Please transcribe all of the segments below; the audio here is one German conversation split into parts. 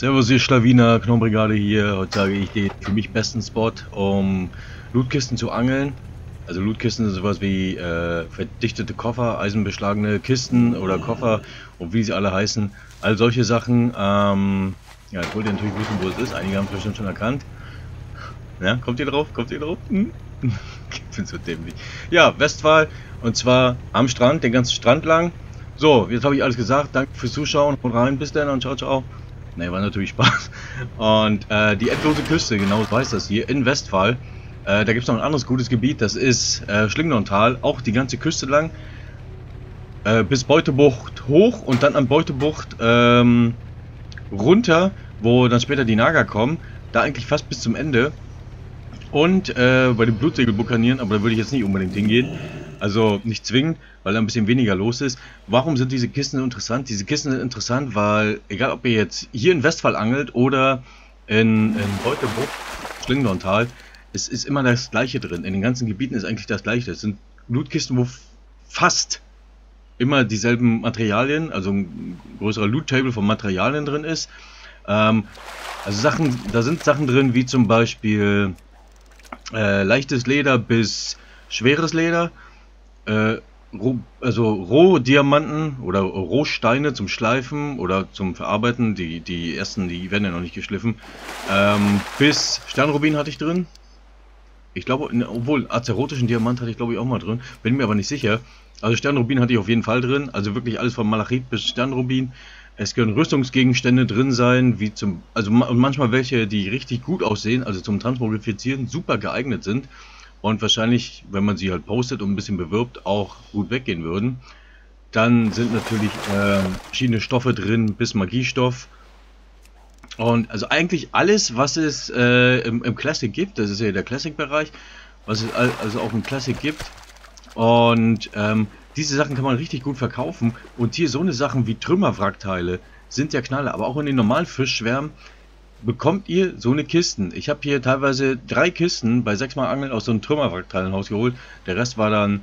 Servus, ihr Schlawiner, Knochenbrigade hier. Heute sage ich den für mich besten Spot, um Lootkisten zu angeln. Also Lootkisten sind sowas wie verdichtete Koffer, eisenbeschlagene Kisten oder Koffer und wie sie alle heißen. All solche Sachen. Ja, ich wollte natürlich wissen, wo es ist. Einige haben es bestimmt schon erkannt. Ja, kommt ihr drauf? Kommt ihr drauf? Hm? Ich bin so dämlich. Ja, Westfall und zwar am Strand, den ganzen Strand lang. So, jetzt habe ich alles gesagt. Danke fürs Zuschauen und rein. Bis dann und ciao, ciao. Ne, war natürlich Spaß. Und die endlose Küste, genau so heißt das hier, in Westfall. Da gibt es noch ein anderes gutes Gebiet, das ist Schlingdorntal, auch die ganze Küste lang. Bis Beutebucht hoch und dann an Beutebucht runter, wo dann später die Nager kommen. Da eigentlich fast bis zum Ende. Und bei den Blutsegelbukanieren, aber da würde ich jetzt nicht unbedingt hingehen. Also nicht zwingend, weil da ein bisschen weniger los ist. Warum sind diese Kisten interessant? Diese Kisten sind interessant, weil egal ob ihr jetzt hier in Westfall angelt oder in Beutebucht, Schlingdorntal, es ist immer das Gleiche drin. In den ganzen Gebieten ist eigentlich das Gleiche. Es sind Lootkisten, wo fast immer dieselben Materialien, also ein größerer Loot-Table von Materialien drin ist. Also Sachen, da sind Sachen drin wie zum Beispiel leichtes Leder bis schweres Leder. Also Rohdiamanten oder Rohsteine zum Schleifen oder zum Verarbeiten, die ersten, die werden ja noch nicht geschliffen, bis Sternrubin hatte ich drin. Ich glaube, obwohl azerotischen Diamant hatte ich glaube ich auch mal drin, bin mir aber nicht sicher. Also Sternrubin hatte ich auf jeden Fall drin, also wirklich alles von Malachit bis Sternrubin. Es können Rüstungsgegenstände drin sein, wie zum, also manchmal welche, die richtig gut aussehen, also zum Transmogrifizieren super geeignet sind. Und wahrscheinlich, wenn man sie halt postet und ein bisschen bewirbt, auch gut weggehen würden. Dann sind natürlich verschiedene Stoffe drin, bis Magiestoff. Und also eigentlich alles, was es im Classic gibt, das ist ja der Classic-Bereich, was es also auch im Classic gibt. Und diese Sachen kann man richtig gut verkaufen. Und hier so eine Sachen wie Trümmerwrackteile sind ja Knaller, aber auch in den normalen Fischschwärmen bekommt ihr so eine Kisten. Ich habe hier teilweise 3 Kisten bei 6 Mal Angeln aus so einem Trümmerwrackteilen rausgeholt. Der Rest war dann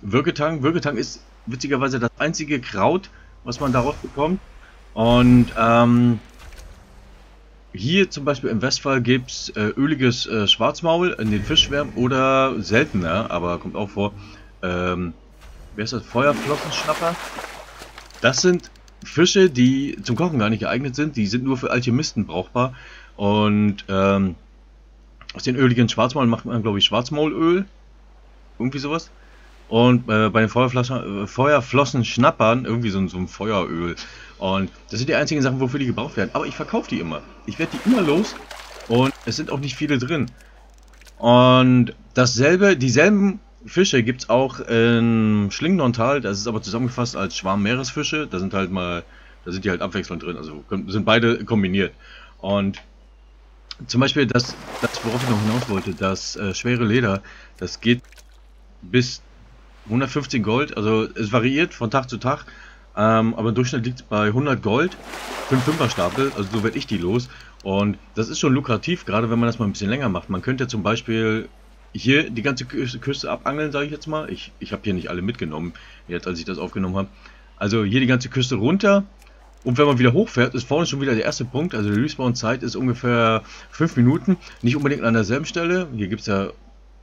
Würgetang. Würgetang ist witzigerweise das einzige Kraut, was man daraus bekommt. Und hier zum Beispiel im Westfall gibt es öliges Schwarzmaul in den Fischschwärmen oder seltener, aber kommt auch vor. Wer ist das? Feuerflossenschnapper. Das sind Fische, die zum Kochen gar nicht geeignet sind, die sind nur für Alchemisten brauchbar. Und aus den öligen Schwarzmaul macht man, glaube ich, Schwarzmaulöl. Irgendwie sowas. Und bei den Feuerflossenschnappern irgendwie so ein Feueröl. Und das sind die einzigen Sachen, wofür die gebraucht werden. Aber ich verkaufe die immer. Ich werde die immer los. Und es sind auch nicht viele drin. Und dieselben Fische gibt es auch in Schlingdorntal, das ist aber zusammengefasst als Schwarmmeeresfische. Da sind die halt abwechselnd drin, also sind beide kombiniert. Und zum Beispiel das worauf ich noch hinaus wollte, das schwere Leder, das geht bis 115 Gold, also es variiert von Tag zu Tag, aber im Durchschnitt liegt es bei 100 Gold, 5er Stapel, also so werde ich die los. Und das ist schon lukrativ, gerade wenn man das mal ein bisschen länger macht. Man könnte zum Beispiel hier die ganze Küste abangeln, sage ich jetzt mal. Ich habe hier nicht alle mitgenommen, jetzt als ich das aufgenommen habe. Also hier die ganze Küste runter. Und wenn man wieder hochfährt, ist vorne schon wieder der erste Punkt. Also die Respawn-Zeit ist ungefähr 5 Minuten. Nicht unbedingt an derselben Stelle. Hier gibt es ja,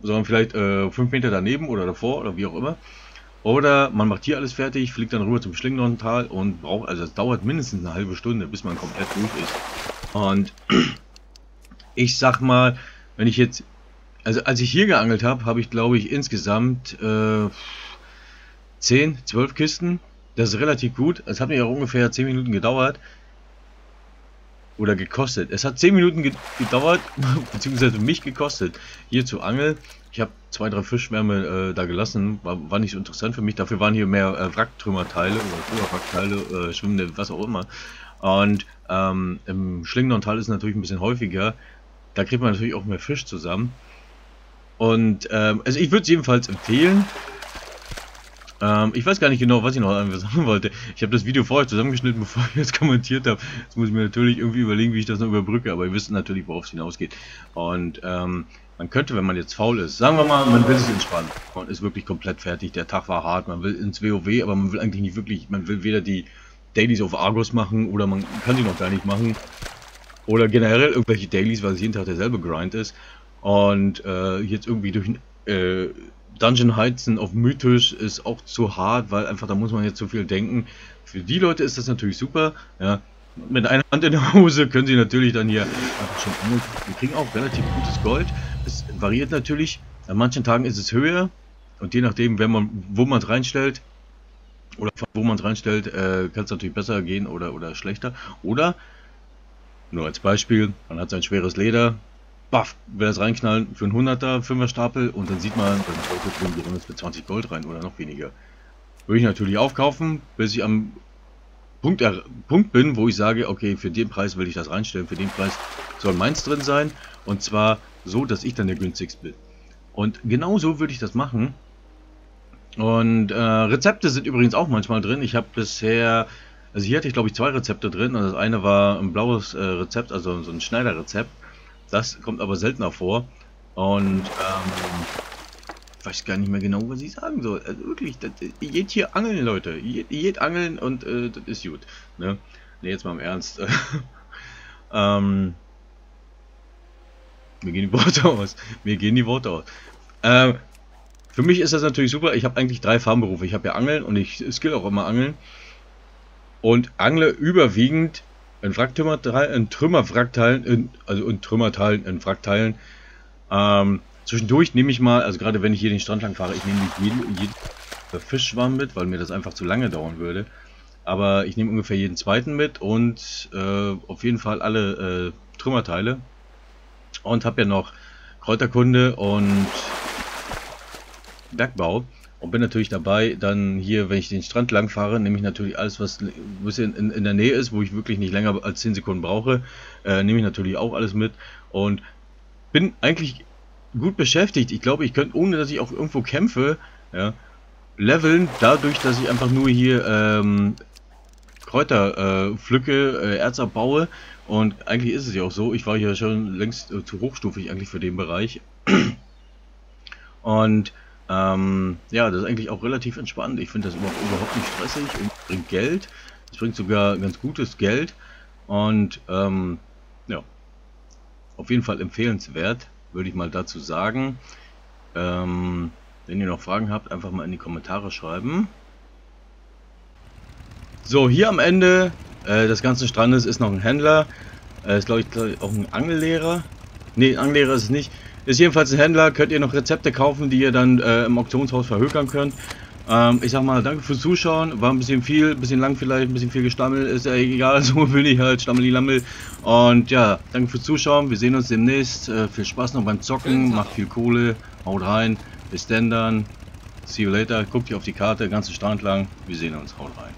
sondern vielleicht 5 Meter daneben oder davor oder wie auch immer. Oder man macht hier alles fertig, fliegt dann rüber zum Schlingdorntal und braucht, also es dauert mindestens eine halbe Stunde, bis man komplett durch ist. Und ich sag mal, wenn ich jetzt, also als ich hier geangelt habe, habe ich glaube ich insgesamt 10, 12 Kisten. Das ist relativ gut. Es hat mir auch ungefähr 10 Minuten gedauert. Oder gekostet. Es hat 10 Minuten gedauert, beziehungsweise mich gekostet, hier zu angeln. Ich habe 2, 3 Fischschwärme da gelassen. War nicht so interessant für mich. Dafür waren hier mehr Wracktrümmerteile oder Wrackteile, schwimmende, was auch immer. Und im Schlingdorntal ist es natürlich ein bisschen häufiger. Da kriegt man natürlich auch mehr Fisch zusammen. Und also ich würde es jedenfalls empfehlen. Ich weiß gar nicht genau, was ich noch sagen wollte. Ich habe das Video vorher zusammengeschnitten, bevor ich es kommentiert habe. Jetzt muss ich mir natürlich irgendwie überlegen, wie ich das noch überbrücke. Aber ihr wisst natürlich, worauf es hinausgeht. Und man könnte, wenn man jetzt faul ist, sagen wir mal, man will sich entspannen. Man ist wirklich komplett fertig. Der Tag war hart. Man will ins WoW, aber man will eigentlich nicht wirklich. Man will weder die Dailies auf Argos machen oder man kann sie noch gar nicht machen. Oder generell irgendwelche Dailies, weil es jeden Tag derselbe Grind ist. Und jetzt irgendwie durch Dungeon heizen auf Mythisch ist auch zu hart, weil einfach da muss man jetzt so viel denken. Für die Leute ist das natürlich super. Ja. Mit einer Hand in der Hose können sie natürlich dann hier einfach schon angeln. Wir kriegen auch relativ gutes Gold. Es variiert natürlich. An manchen Tagen ist es höher. Und je nachdem, wenn man, wo man es reinstellt, oder wo man es reinstellt, kann es natürlich besser gehen oder schlechter. Oder, nur als Beispiel, man hat sein schweres Leder. Baff, will das reinknallen für einen 100er, 5er Stapel. Und dann sieht man, dann kommt es mit 20 Gold rein oder noch weniger. Würde ich natürlich aufkaufen, bis ich am Punkt bin, wo ich sage, okay, für den Preis will ich das reinstellen, für den Preis soll meins drin sein. Und zwar so, dass ich dann der günstigste bin. Und genau so würde ich das machen. Und Rezepte sind übrigens auch manchmal drin. Ich habe bisher, also hier hatte ich glaube ich 2 Rezepte drin. Und das eine war ein blaues Rezept, also so ein Schneiderrezept. Das kommt aber seltener vor. Und ich weiß gar nicht mehr genau, was ich sagen soll. Also wirklich, das, geht hier angeln, Leute. Geht angeln und das ist gut. Ne, nee, jetzt mal im Ernst. Mir gehen die Worte aus. Mir gehen die Worte aus. Für mich ist das natürlich super. Ich habe eigentlich 3 Farmberufe. Ich habe ja Angeln und ich skill auch immer Angeln. Und angle überwiegend in Wracktümmerteilen, in Trümmerwrackteilen, in Trümmerteilen, in Wrackteilen. Zwischendurch nehme ich mal, also gerade wenn ich hier den Strand lang fahre, ich nehme nicht jeden Fischschwamm mit, weil mir das einfach zu lange dauern würde. Aber ich nehme ungefähr jeden zweiten mit und auf jeden Fall alle Trümmerteile. Und habe ja noch Kräuterkunde und Bergbau. Und bin natürlich dabei, dann hier, wenn ich den Strand lang fahre, nehme ich natürlich alles, was ein bisschen in der Nähe ist, wo ich wirklich nicht länger als 10 Sekunden brauche, nehme ich natürlich auch alles mit. Und bin eigentlich gut beschäftigt. Ich glaube, ich könnte, ohne dass ich auch irgendwo kämpfe, ja, leveln, dadurch, dass ich einfach nur hier Kräuter pflücke, Erz abbaue. Und eigentlich ist es ja auch so, ich war hier schon längst zu hochstufig eigentlich für den Bereich. Und ja, das ist eigentlich auch relativ entspannt. Ich finde das überhaupt nicht stressig und bringt Geld. Es bringt sogar ganz gutes Geld. Und ja, auf jeden Fall empfehlenswert, würde ich mal dazu sagen. Wenn ihr noch Fragen habt, einfach mal in die Kommentare schreiben. So, hier am Ende des ganzen Strandes ist noch ein Händler. Ist glaube ich auch ein Angellehrer. Ne, ein Angellehrer ist es nicht. Ist jedenfalls ein Händler. Könnt ihr noch Rezepte kaufen, die ihr dann im Auktionshaus verhökern könnt. Ich sag mal, danke fürs Zuschauen. War ein bisschen viel, ein bisschen lang vielleicht, ein bisschen viel gestammelt. Ist ja egal, so will ich halt, Stammeli-Lammel. Und ja, danke fürs Zuschauen. Wir sehen uns demnächst. Viel Spaß noch beim Zocken. Macht viel Kohle. Haut rein. Bis denn dann. See you later. Guckt hier auf die Karte, ganzen Strand lang. Wir sehen uns. Haut rein.